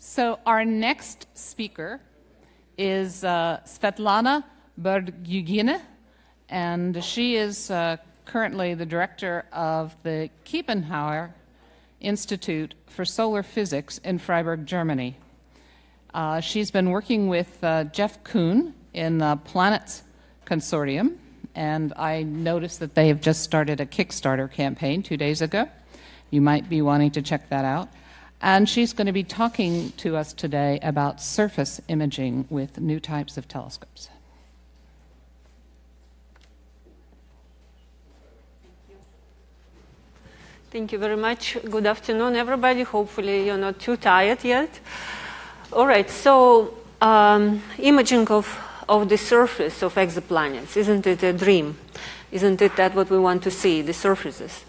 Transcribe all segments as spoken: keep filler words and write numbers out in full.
So our next speaker is uh, Svetlana Berdyugina, and she is uh, currently the director of the Kiepenhauer Institute for Solar Physics in Freiburg, Germany. Uh, she's been working with uh, Jeff Kuhn in the Planets Consortium, and I noticed that they have just started a Kickstarter campaign two days ago. You might be wanting to check that out. And she's going to be talking to us today about surface imaging with new types of telescopes. Thank you, Thank you very much. Good afternoon, everybody. Hopefully you're not too tired yet. All right, so um, imaging of, of the surface of exoplanets, isn't it a dream? Isn't it that what we want to see, the surfaces?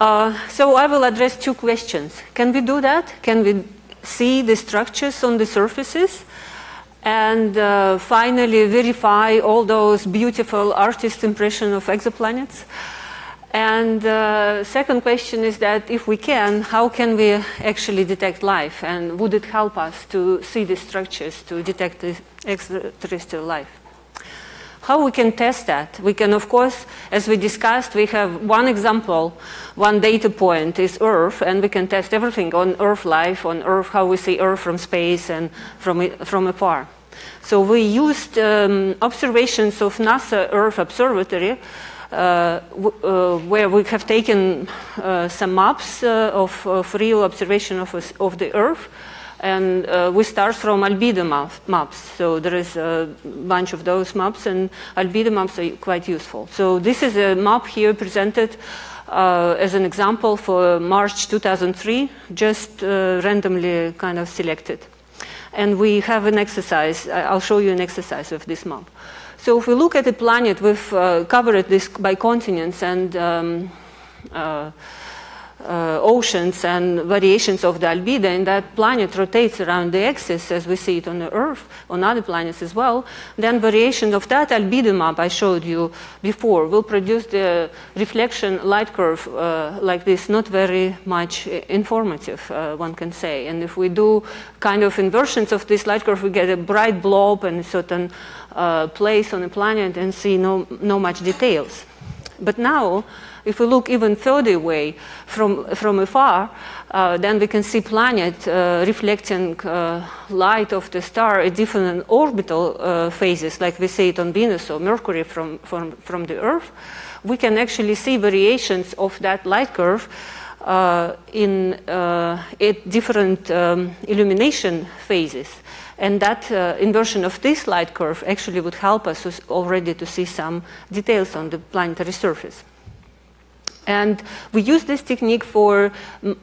Uh, so I will address two questions. Can we do that? Can we see the structures on the surfaces? And uh, finally verify all those beautiful artist impressions of exoplanets? And the uh, second question is that if we can, how can we actually detect life? And would it help us to see the structures, to detect the extraterrestrial life? How we can test that? We can, of course, as we discussed, we have one example, one data point is Earth, and we can test everything on Earth life, on Earth, how we see Earth from space and from, from afar. So we used um, observations of NASA Earth Observatory, uh, uh, where we have taken uh, some maps uh, of, of real observation of, of the Earth. And uh, we start from albedo map maps. So there is a bunch of those maps, and albedo maps are quite useful. So this is a map here presented uh, as an example for March two thousand three, just uh, randomly kind of selected. And we have an exercise. I'll show you an exercise of this map. So if we look at the planet, we've uh, covered this by continents and um, uh, Uh, oceans and variations of the albedo, and that planet rotates around the axis as we see it on the Earth, on other planets as well, then variation of that albedo map I showed you before will produce the reflection light curve uh, like this, not very much informative, uh, one can say. And if we do kind of inversions of this light curve, we get a bright blob and a certain uh, place on the planet and see no, no much details. But now, if we look even further away from, from afar, uh, then we can see planet uh, reflecting uh, light of the star at different orbital uh, phases, like we see it on Venus or Mercury from, from, from the Earth. We can actually see variations of that light curve uh, in, uh, at different um, illumination phases. And that uh, inversion of this light curve actually would help us already to see some details on the planetary surface. And we used this technique for,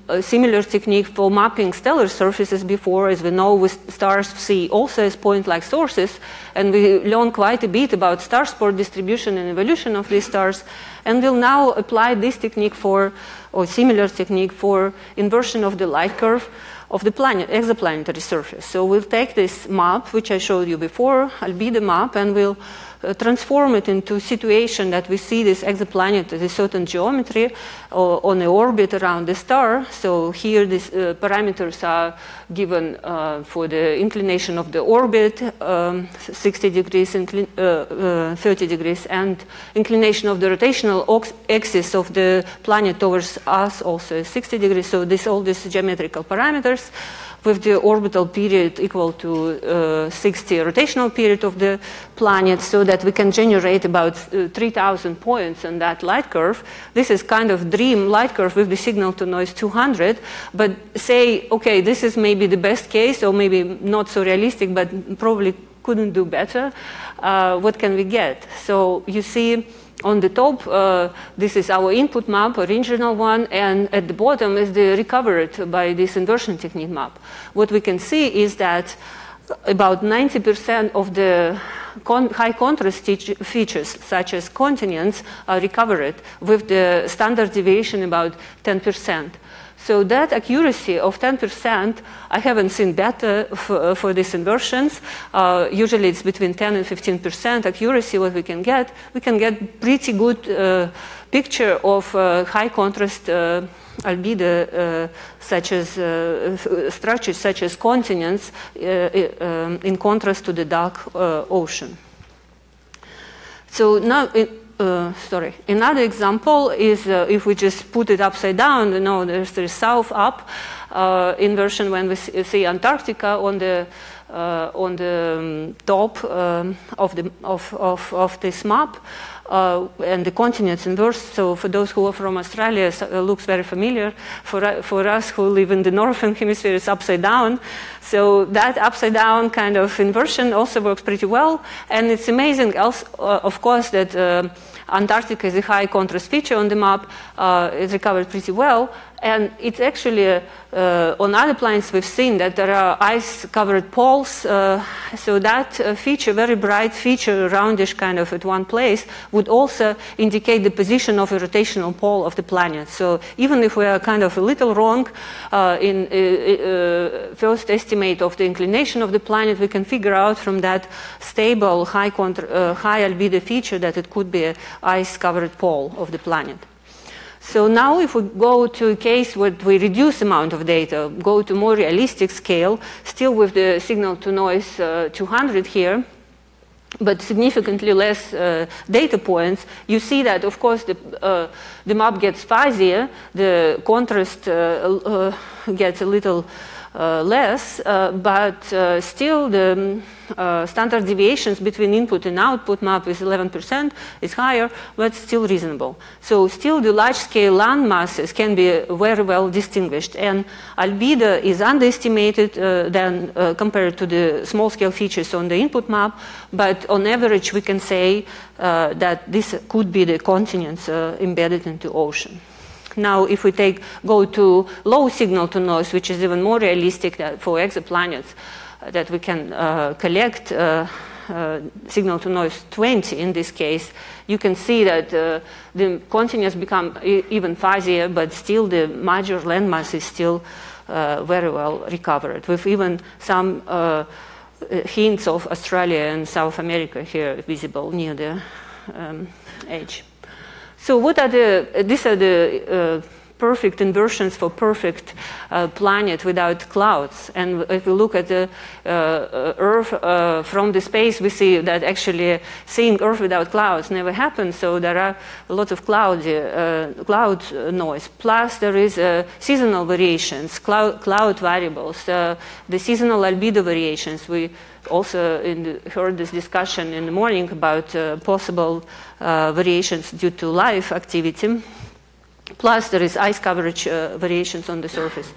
a similar technique for mapping stellar surfaces before. As we know, we stars see also as point-like sources, and we learned quite a bit about star sport distribution and evolution of these stars, and we'll now apply this technique for, or similar technique for inversion of the light curve of the planet, exoplanetary surface. So we'll take this map, which I showed you before, albedo map, and we'll uh, transform it into a situation that we see this exoplanet at a certain geometry or on the orbit around the star. So here these uh, parameters are given uh, for the inclination of the orbit, um, sixty degrees, uh, uh, thirty degrees, and inclination of the rotational axis of the planet towards us also is sixty degrees. So this, all these geometrical parameters, with the orbital period equal to uh, sixty rotational period of the planet, so that we can generate about uh, three thousand points on that light curve. This is kind of dream light curve with the signal-to-noise two hundred, but say, okay, this is maybe the best case, or maybe not so realistic, but probably couldn't do better. Uh, what can we get? So you see, on the top, uh, this is our input map, original one, and at the bottom is the recovered by this inversion technique map. What we can see is that about ninety percent of the con high contrast features, such as continents, are recovered, with the standard deviation about ten percent. So that accuracy of ten percent, I haven't seen better for, for these inversions. Uh, usually it's between ten and fifteen percent accuracy what we can get. We can get pretty good uh, picture of uh, high contrast uh, albedo, uh, such as uh, structures such as continents, uh, um, in contrast to the dark uh, ocean. So now, it, uh, sorry, another example is uh, if we just put it upside down. You know, there's the south-up uh, inversion when we see Antarctica on the uh, on the um, top um, of the of, of of this map. Uh, and the continents inversed. So for those who are from Australia, it uh, looks very familiar. For, uh, for us who live in the northern hemisphere, it's upside down. So that upside down kind of inversion also works pretty well. And it's amazing, also, uh, of course, that uh, Antarctica is a high contrast feature on the map. Uh, it's recovered pretty well. And it's actually, uh, uh, on other planets, we've seen that there are ice-covered poles. Uh, so that uh, feature, very bright feature, roundish kind of at one place, would also indicate the position of a rotational pole of the planet. So even if we are kind of a little wrong uh, in uh, uh, first estimate of the inclination of the planet, we can figure out from that stable high, contra uh, high albedo feature that it could be an ice-covered pole of the planet. So now if we go to a case where we reduce amount of data, go to more realistic scale, still with the signal-to-noise uh, two hundred here, but significantly less uh, data points, you see that, of course, the, uh, the map gets fuzzier, the contrast uh, uh, gets a little uh, less, uh, but uh, still the uh, standard deviations between input and output map is eleven percent, is higher, but still reasonable. So still the large-scale land masses can be very well distinguished, and albedo is underestimated uh, than uh, compared to the small-scale features on the input map, but on average we can say uh, that this could be the continents uh, embedded into ocean. Now, if we take, go to low signal-to-noise, which is even more realistic for exoplanets, that we can uh, collect uh, uh, signal-to-noise twenty in this case, you can see that uh, the continents become e even fuzzier, but still the major landmass is still uh, very well recovered, with even some uh, hints of Australia and South America here visible near the um, edge. So what are the, these are the uh, perfect inversions for perfect uh, planet without clouds. And if we look at the uh, Earth uh, from the space, we see that actually seeing Earth without clouds never happens. So there are a lot of cloud, uh, cloud noise. Plus there is uh, seasonal variations, cloud, cloud variables, uh, the seasonal albedo variations. We also in the, heard this discussion in the morning about uh, possible uh, variations due to life activity. Plus there is ice coverage uh, variations on the surface.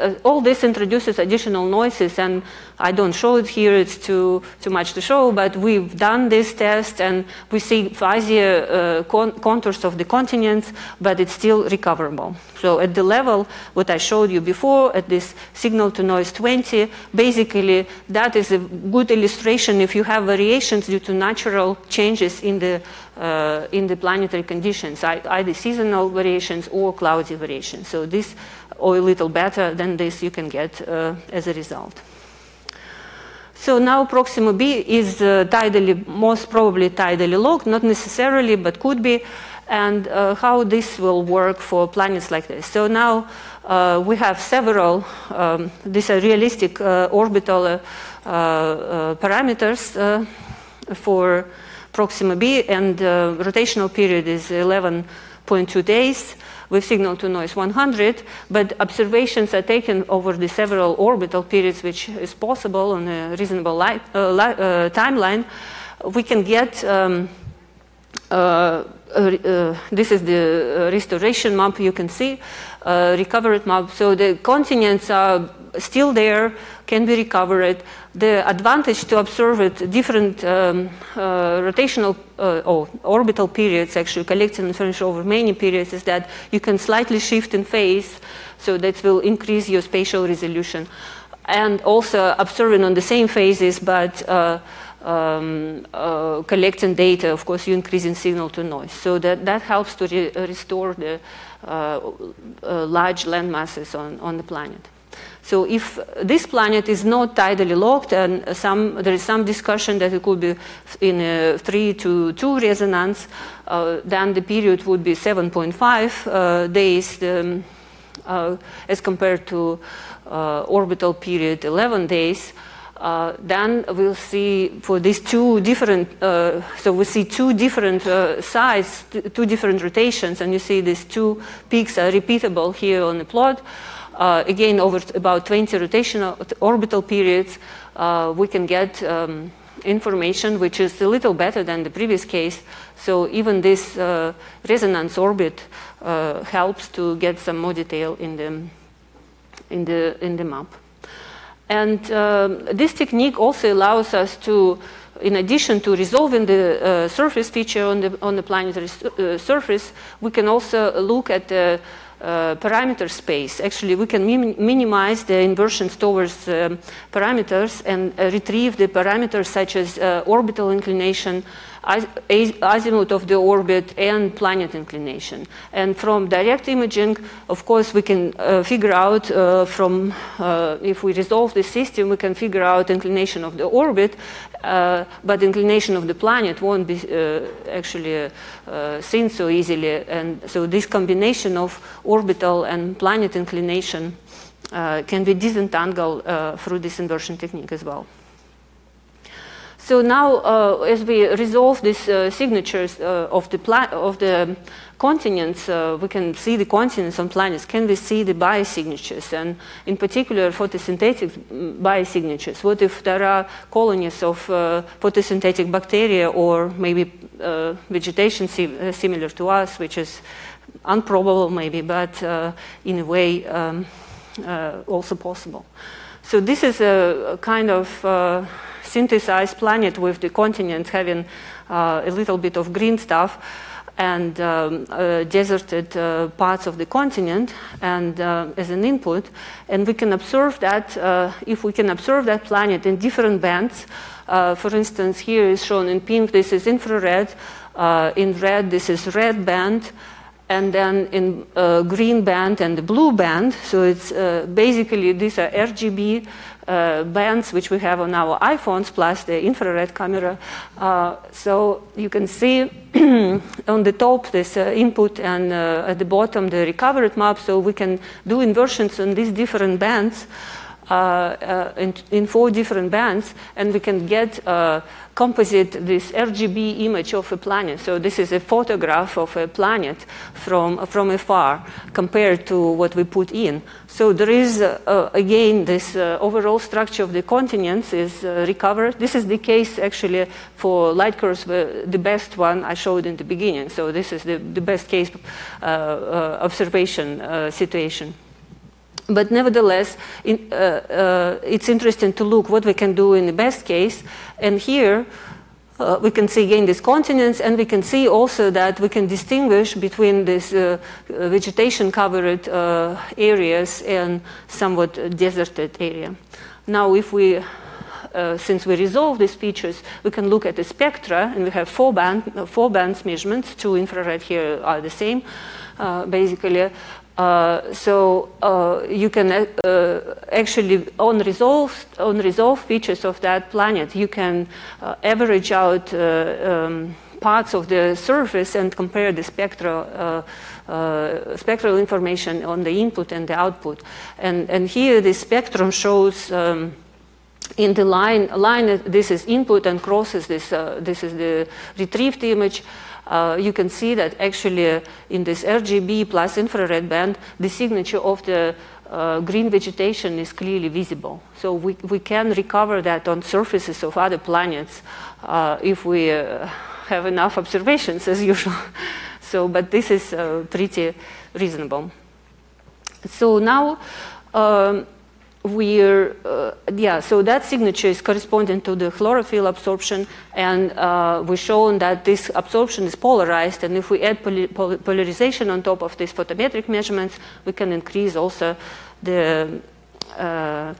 Uh, all this introduces additional noises, and I don't show it here, it's too, too much to show, but we've done this test and we see fuzzier uh, con contours of the continents, but it's still recoverable. So at the level, what I showed you before, at this signal-to-noise twenty, basically that is a good illustration if you have variations due to natural changes in the, uh, in the planetary conditions, either seasonal variations or cloudy variations. So this, or a little better than this, you can get uh, as a result. So now Proxima b is uh, tidally, most probably tidally locked, not necessarily, but could be, and uh, how this will work for planets like this. So now uh, we have several, um, these are realistic uh, orbital uh, uh, parameters uh, for Proxima b, and the uh, rotational period is eleven point two days, with signal-to-noise one hundred, but observations are taken over the several orbital periods, which is possible on a reasonable light, uh, li uh, timeline. We can get, um, uh, uh, uh, this is the restoration map you can see, uh, recovered map. So the continents are still there, can be recovered. The advantage to observe it, different um, uh, rotational uh, or orbital periods, actually collecting information over many periods, is that you can slightly shift in phase, so that will increase your spatial resolution. And also observing on the same phases, but uh, um, uh, collecting data, of course, you increase in signal to noise. So that, that helps to re restore the uh, uh, large land masses on, on the planet. So if this planet is not tidally locked, and some, there is some discussion that it could be in a three to two resonance, uh, then the period would be seven point five uh, days um, uh, as compared to uh, orbital period eleven days. Uh, then we'll see for these two different, uh, so we see two different uh, sides, two different rotations, and you see these two peaks are repeatable here on the plot. Uh, again, over about twenty rotational orbital periods, uh, we can get um, information which is a little better than the previous case. So even this uh, resonance orbit uh, helps to get some more detail in the, in the, in the map. And um, this technique also allows us to, in addition to resolving the uh, surface feature on the, on the planetary uh, surface, we can also look at the uh, parameter space. Actually, we can min minimize the inversions towards um, parameters and uh, retrieve the parameters such as uh, orbital inclination, az azimuth of the orbit, and planet inclination. And from direct imaging, of course, we can uh, figure out uh, from, uh, if we resolve the system, we can figure out inclination of the orbit, uh, but inclination of the planet won't be uh, actually uh, seen so easily. And so this combination of orbital and planet inclination uh, can be disentangled uh, through this inversion technique as well. So now, uh, as we resolve these uh, signatures uh, of the pla of the continents, uh, we can see the continents on planets. Can we see the biosignatures, and in particular photosynthetic biosignatures? What if there are colonies of uh, photosynthetic bacteria or maybe uh, vegetation sim similar to us, which is improbable maybe, but uh, in a way um, uh, also possible? So this is a, a kind of uh, synthesized planet with the continents having uh, a little bit of green stuff and um, uh, deserted uh, parts of the continent, and uh, as an input. And we can observe that uh, if we can observe that planet in different bands. Uh, for instance, here is shown in pink, this is infrared, uh, in red, this is red band, and then in uh, green band and the blue band. So it's uh, basically these are R G B uh, bands which we have on our iPhones plus the infrared camera. Uh, so you can see on the top this uh, input, and uh, at the bottom the recovered map. So we can do inversions on these different bands uh, uh, in, in four different bands, and we can get uh, composite this R G B image of a planet. So this is a photograph of a planet from, from afar compared to what we put in. So there is, uh, again, this uh, overall structure of the continents is uh, recovered. This is the case, actually, for light curves, the best one I showed in the beginning. So this is the, the best case uh, uh, observation uh, situation. But nevertheless, in, uh, uh, it's interesting to look what we can do in the best case. And here uh, we can see again these continents, and we can see also that we can distinguish between these uh, vegetation-covered uh, areas and somewhat deserted area. Now, if we, uh, since we resolve these features, we can look at the spectra, and we have four, band, uh, four bands measurements. Two infrared here are the same, uh, basically. Uh, so uh, you can uh, actually, on resolved, on resolved features of that planet, you can uh, average out uh, um, parts of the surface and compare the spectra, uh, uh, spectral information on the input and the output. And, and here the spectrum shows um, in the line, line, this is input and crosses, this, uh, this is the retrieved image. Uh, you can see that actually uh, in this R G B plus infrared band, the signature of the uh, green vegetation is clearly visible. So we, we can recover that on surfaces of other planets uh, if we uh, have enough observations, as usual. So, but this is uh, pretty reasonable. So now, um, We're, uh, yeah, so that signature is corresponding to the chlorophyll absorption, and uh, we've shown that this absorption is polarized, and if we add poly poly polarization on top of these photometric measurements, we can increase also the uh,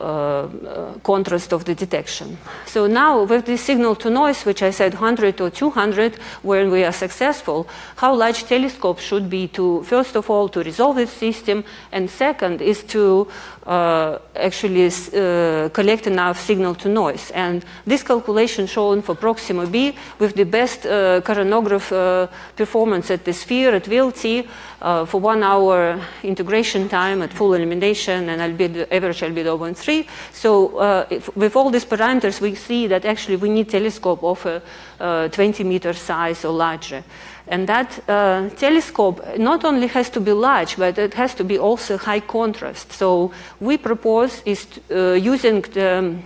Uh, uh, contrast of the detection. So now with the signal to noise, which I said one hundred or two hundred, when we are successful, how large telescope should be to, first of all, to resolve this system, and second is to uh, actually uh, collect enough signal to noise. And this calculation shown for Proxima b with the best uh, coronograph uh, performance at the sphere, at V L T, uh, for one hour integration time at full illumination and albedo, average albedo one three. So uh, if, with all these parameters, we see that actually we need telescope of a uh, twenty meter size or larger. And that uh, telescope not only has to be large, but it has to be also high contrast. So we propose is uh, using the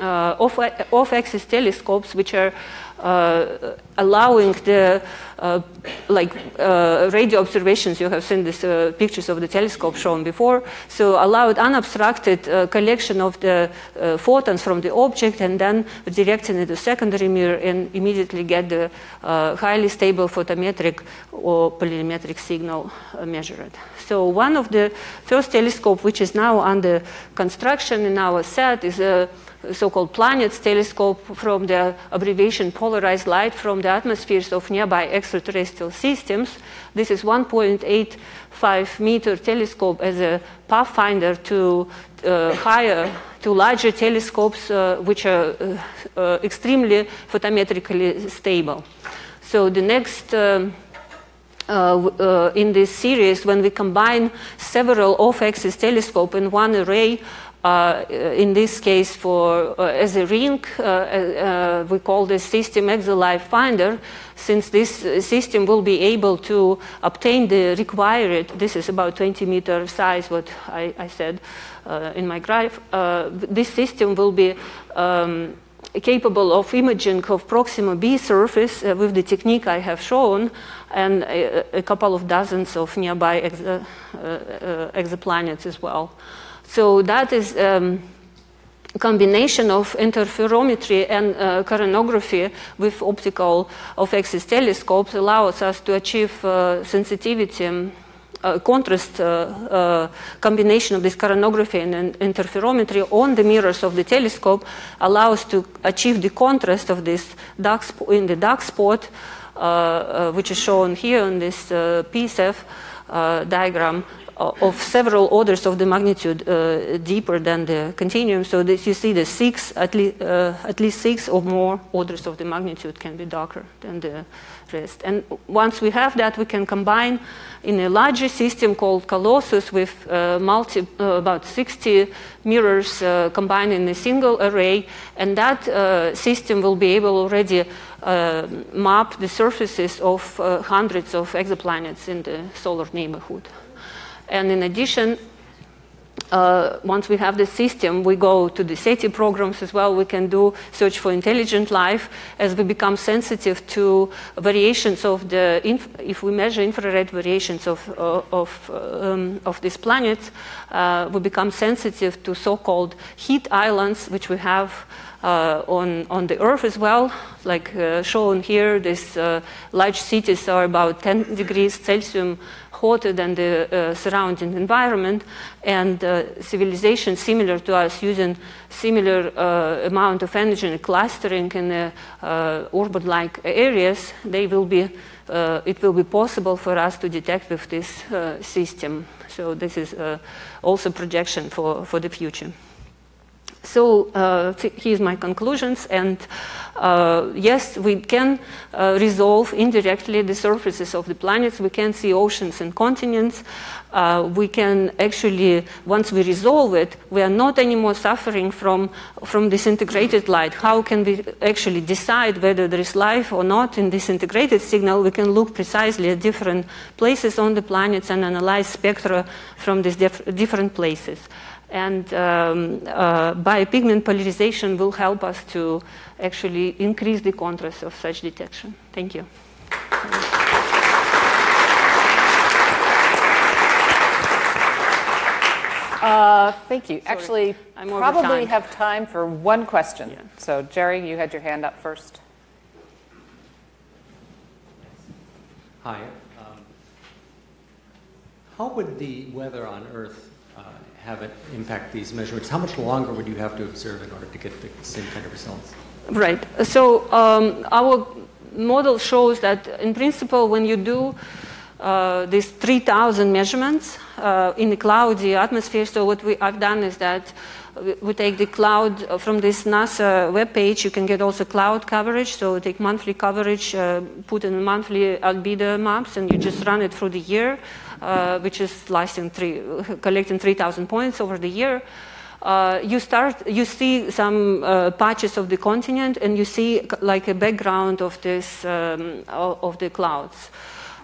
uh, off-axis telescopes, which are Uh, allowing the uh, like uh, radio observations. You have seen these uh, pictures of the telescope shown before. So allowed unobstructed uh, collection of the uh, photons from the object and then directing it to secondary mirror and immediately get the uh, highly stable photometric or polarimetric signal uh, measured. So one of the first telescope which is now under construction in our set is a so-called Planets telescope, from the abbreviation polarized light from the atmospheres of nearby extraterrestrial systems. This is one point eight five meter telescope as a pathfinder to uh, higher, to larger telescopes uh, which are uh, uh, extremely photometrically stable. So the next um, Uh, uh, in this series, when we combine several off-axis telescopes in one array, uh, in this case for uh, as a ring, uh, uh, we call this system Exolife Finder, since this system will be able to obtain the required, this is about twenty meter size, what I, I said uh, in my graph, uh, this system will be um, capable of imaging of Proxima b surface uh, with the technique I have shown, and a, a couple of dozens of nearby exa, uh, uh, exoplanets as well. So that is um, a combination of interferometry and uh, coronography with optical off-axis telescopes allows us to achieve uh, sensitivity, Uh, contrast uh, uh, combination of this coronography and, and interferometry on the mirrors of the telescope allows to achieve the contrast of this dark in the dark spot, uh, uh, which is shown here on this uh, P S F uh, diagram, uh, of several orders of the magnitude uh, deeper than the continuum. So that you see the six, at, le uh, at least six or more orders of the magnitude can be darker than the rest. And once we have that, we can combine in a larger system called Colossus with uh, multi, uh, about sixty mirrors uh, combined in a single array, and that uh, system will be able already uh, map the surfaces of uh, hundreds of exoplanets in the solar neighborhood. And in addition, Uh, once we have the system, we go to the SETI programs as well. We can do search for intelligent life as we become sensitive to variations of the, inf if we measure infrared variations of, uh, of, um, of these planets, uh, we become sensitive to so-called heat islands, which we have Uh, on, on the Earth as well, like uh, shown here. These uh, large cities are about ten degrees Celsius hotter than the uh, surrounding environment, and uh, civilization similar to us using similar uh, amount of energy and clustering in uh, uh, urban-like areas, they will be, uh, it will be possible for us to detect with this uh, system. So this is uh, also projection for, for the future. So uh, here's my conclusions, and uh, yes, we can uh, resolve indirectly the surfaces of the planets. We can see oceans and continents. Uh, we can actually, once we resolve it, we are not anymore suffering from, from disintegrated light. How can we actually decide whether there is life or not in this integrated signal? We can look precisely at different places on the planets and analyze spectra from these diff different places. And um, uh, biopigment polarization will help us to actually increase the contrast of such detection. Thank you. Uh, thank you. Sorry. Actually, I probably have time for one question. Yeah. So, Jerry, you had your hand up first. Hi. Um, how would the weather on Earth uh, have it impact these measurements? How much longer would you have to observe in order to get the same kind of results? Right. So um, our model shows that, in principle, when you do uh, these three thousand measurements uh, in the cloud, the atmosphere, so what we, I've done is that we take the cloud from this NASA webpage. You can get also cloud coverage. So take monthly coverage, uh, put in monthly albedo maps, and you just run it through the year, uh, which is slicing three, collecting three thousand points over the year. Uh, you start, you see some uh, patches of the continent, and you see like a background of this um, of the clouds.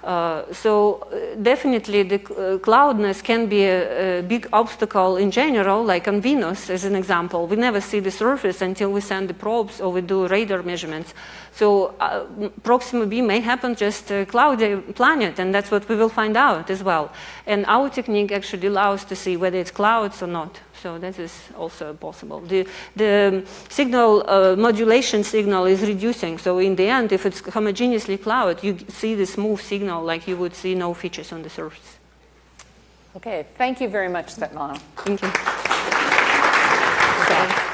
Uh, so definitely the uh, cloudiness can be a, a big obstacle in general, like on Venus as an example. We never see the surface until we send the probes or we do radar measurements. So uh, Proxima b may happen just a cloudy planet, and that's what we will find out as well. And our technique actually allows to see whether it's clouds or not. So that is also possible. The, the signal uh, modulation signal is reducing. So in the end, if it's homogeneously cloud, you see the smooth signal like you would see no features on the surface. OK, thank you very much, Svetlana. Thank you. Okay.